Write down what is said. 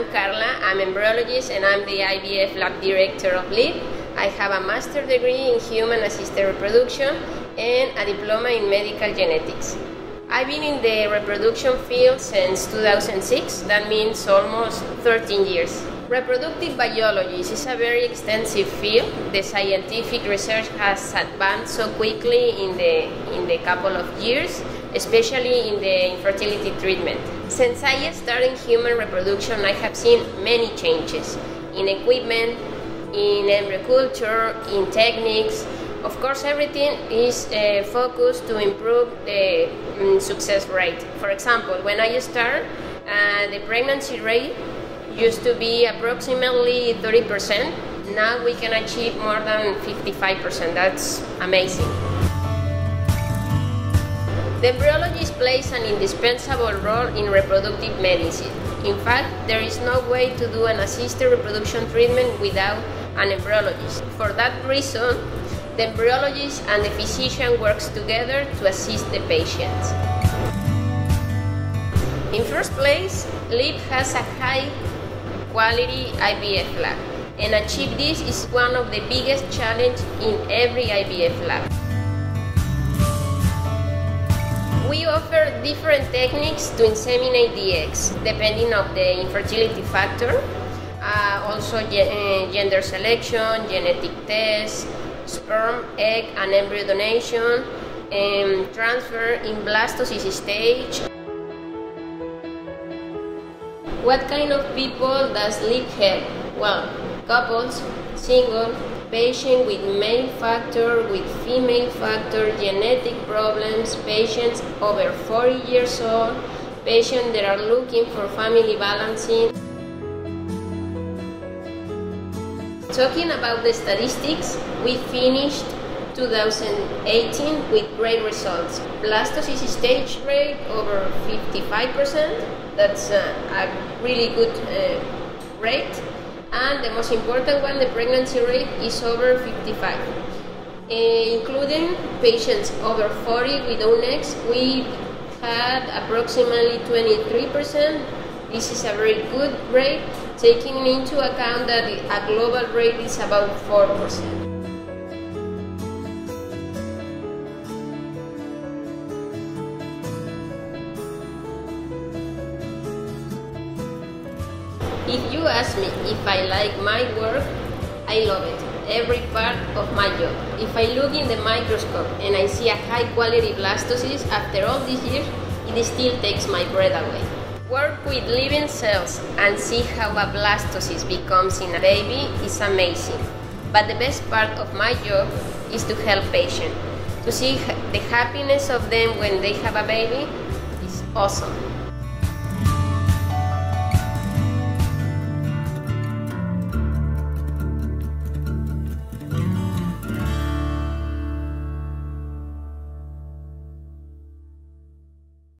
I'm Karla, I'm an embryologist and I'm the IVF Lab Director of LIV. I have a master's degree in Human Assisted Reproduction and a diploma in Medical Genetics. I've been in the reproduction field since 2006, that means almost 13 years. Reproductive biology is a very extensive field. The scientific research has advanced so quickly in the couple of years, especially in the infertility treatment. Since I started human reproduction, I have seen many changes in equipment, in agriculture, in techniques. Of course, everything is focused to improve the success rate. For example, when I started, the pregnancy rate used to be approximately 30%. Now we can achieve more than 55%. That's amazing. The embryologist plays an indispensable role in reproductive medicine. In fact, there is no way to do an assisted reproduction treatment without an embryologist. For that reason, the embryologist and the physician works together to assist the patient. In first place, LIV has a high-quality IVF lab, and achieve this is one of the biggest challenges in every IVF lab. We offer different techniques to inseminate the eggs, depending on the infertility factor, also gender selection, genetic tests, sperm, egg and embryo donation, transfer in blastocyst stage. What kind of people does LIV help? Well, couples, single, patients with male factor, with female factor, genetic problems, patients over 40 years old, patients that are looking for family balancing. Talking about the statistics, we finished 2018 with great results. Blastocyst stage rate over 55%, that's a really good rate. And the most important one, the pregnancy rate is over 55. Including patients over 40 with Onex, we had approximately 23%. This is a very good rate, taking into account that a global rate is about 4%. If you ask me if I like my work, I love it, every part of my job. If I look in the microscope and I see a high quality blastocyst after all these years, it still takes my breath away. Work with living cells and see how a blastocyst becomes in a baby is amazing. But the best part of my job is to help patients. To see the happiness of them when they have a baby is awesome.